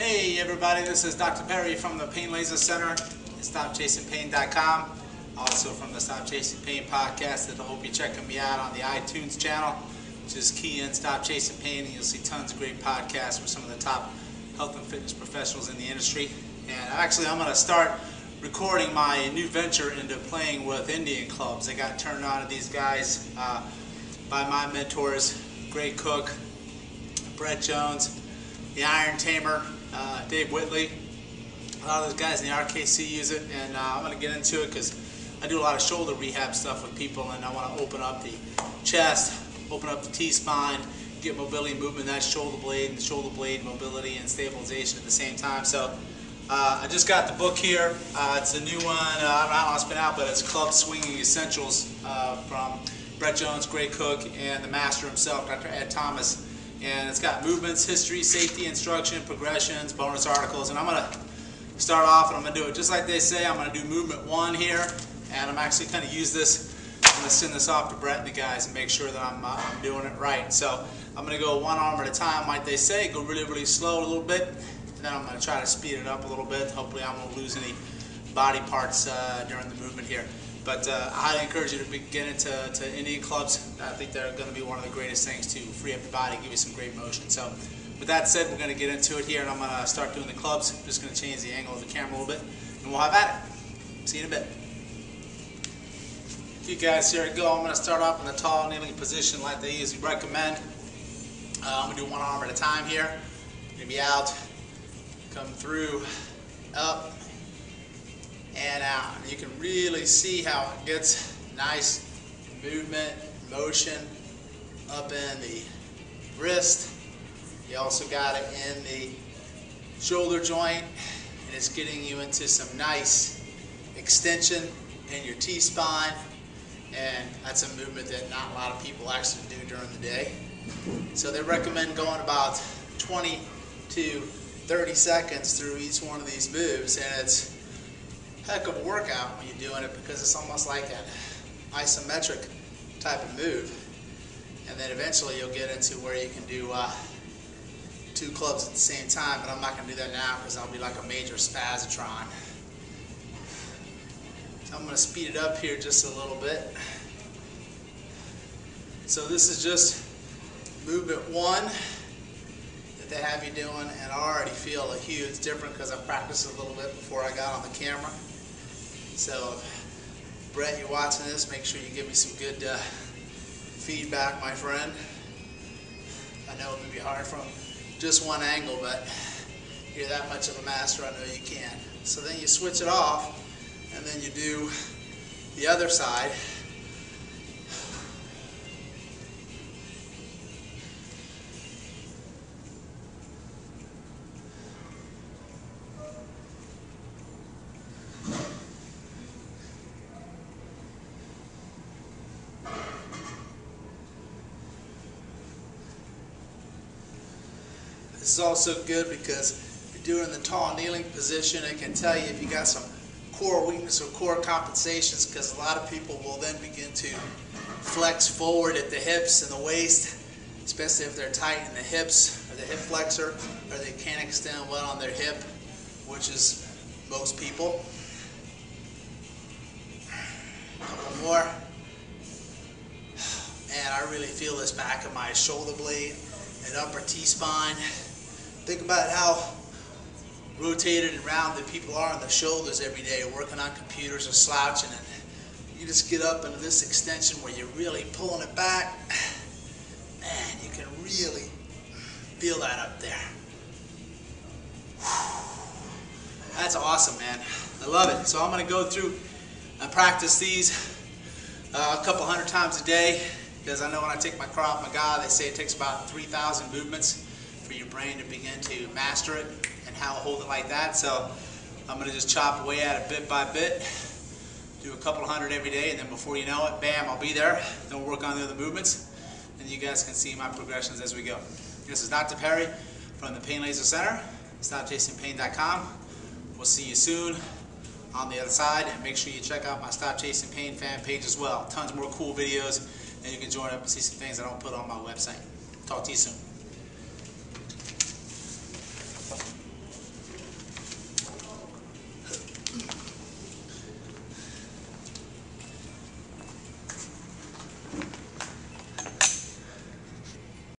Hey everybody, this is Dr. Perry from the Pain Laser Center at StopChasingPain.com, also from the Stop Chasing Pain podcast, and I hope you're checking me out on the iTunes channel. Just key in Stop Chasing Pain and you'll see tons of great podcasts with some of the top health and fitness professionals in the industry. And actually I'm going to start recording my new venture into playing with Indian clubs. I got turned on to these guys by my mentors, Gray Cook, Brett Jones, the Iron Tamer, Dave Whitley. A lot of those guys in the RKC use it, and I'm going to get into it because I do a lot of shoulder rehab stuff with people, and I want to open up the chest, open up the T-spine, get mobility and movement, that shoulder blade, and shoulder blade mobility and stabilization at the same time. So I just got the book here. It's a new one. I don't know how long it's been out, but it's Club Swinging Essentials from Brett Jones, Gray Cook, and the master himself, Dr. Ed Thomas. And it's got movements, history, safety, instruction, progressions, bonus articles. And I'm going to start off, and I'm going to do it just like they say. I'm going to do movement one here, and I'm actually going to use this. I'm going to send this off to Brett and the guys and make sure that I'm doing it right. So I'm going to go one arm at a time, like they say, go really, really slow a little bit, and then I'm going to try to speed it up a little bit. Hopefully I won't lose any body parts during the movement here. But I highly encourage you to get into Indian clubs. I think they're going to be one of the greatest things to free up your body and give you some great motion. So with that said, we're going to get into it here, and I'm going to start doing the clubs. I'm just going to change the angle of the camera a little bit, and we'll have at it. See you in a bit. Okay, guys, here we go. I'm going to start off in a tall kneeling position like they usually recommend. I'm going to do one arm at a time here. I'm going to be out, come through, up, and out. You can really see how it gets nice movement, motion up in the wrist. You also got it in the shoulder joint, and it's getting you into some nice extension in your T-spine, and that's a movement that not a lot of people actually do during the day. So they recommend going about 20 to 30 seconds through each one of these moves, and it's heck of a workout when you're doing it because it's almost like an isometric type of move, and then eventually you'll get into where you can do two clubs at the same time, but I'm not going to do that now because I'll be like a major spasatron. So I'm going to speed it up here just a little bit. So this is just movement one that they have you doing, and I already feel a huge difference because I practiced a little bit before I got on the camera. So Brett, you're watching this, make sure you give me some good feedback, my friend. I know it may be hard from just one angle, but you're that much of a master, I know you can. So then you switch it off, and then you do the other side. This is also good because if you're doing the tall kneeling position, it can tell you if you got some core weakness or core compensations, because a lot of people will then begin to flex forward at the hips and the waist, especially if they're tight in the hips or the hip flexor, or they can't extend well on their hip, which is most people. A couple more. And I really feel this back of my shoulder blade and upper T-spine. Think about how rotated and rounded people are on their shoulders every day, working on computers or slouching, and you just get up into this extension where you're really pulling it back. Man, you can really feel that up there. That's awesome, man. I love it. So I'm going to go through and practice these a couple hundred times a day, because I know when I take my Krav Maga, they say it takes about 3,000 movements for your brain to begin to master it and how to hold it like that. So I'm going to just chop away at it bit by bit, do a couple hundred every day, and then before you know it, bam, I'll be there. Then we'll work on the other movements, and you guys can see my progressions as we go. This is Dr. Perry from the Pain Laser Center, StopChasingPain.com. We'll see you soon on the other side, and make sure you check out my Stop Chasing Pain fan page as well. Tons more cool videos, and you can join up and see some things I don't put on my website. Talk to you soon.